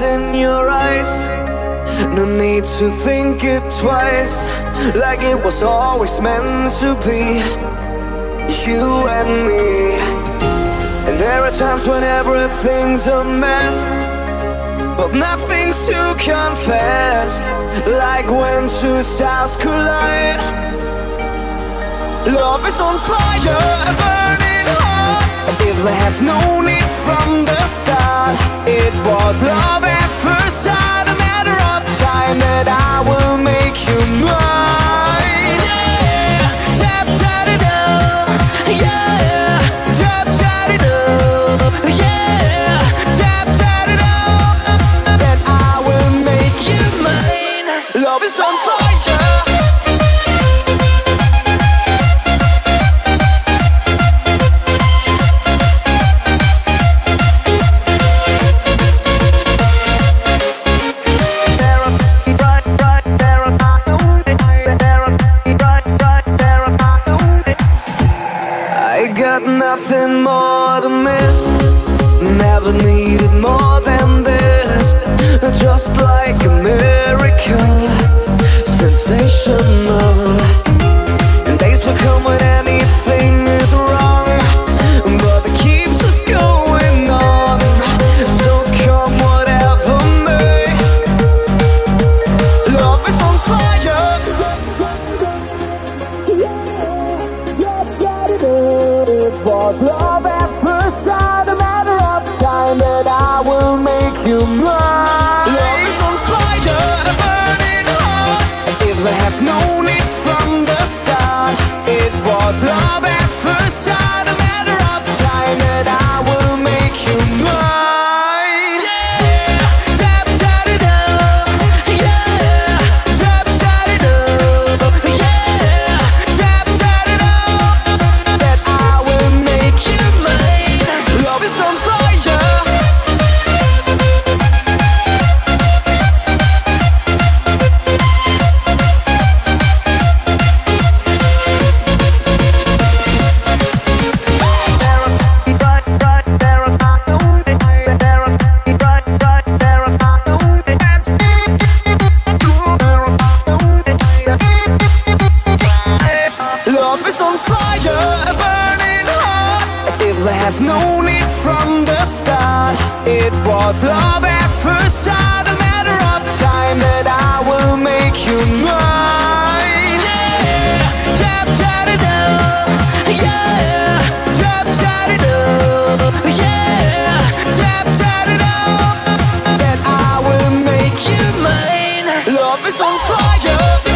lights in your eyes. No need to think it twice, like it was always meant to be, you and me. And there are times when everything's a mess, but nothing's to confess, like when two stars collide. Love is on fire, a burning heart, as if I have known it from the start. It was love at first sight, a matter of time that I will make you mine. Yeah, tap-ta-da-da, yeah. Nothing more to miss, never needed more than this. Just like a miracle, sensational. And days will come when anything is wrong, but it keeps us going on. So come whatever may, love is on fire. It was love at first sight, a matter of time that I will make you mine. Love is on fire, a burning heart, as if I have known it from the start. It was love at first sight, a matter of time that I will make you mine. I've known it from the start. It was love at first sight, a matter of time that I will make you mine. Yeah, tap-ta-da-da, yeah, tap-ta-da-da, yeah, tap-ta-da-da, that I will make you mine. Love is on fire.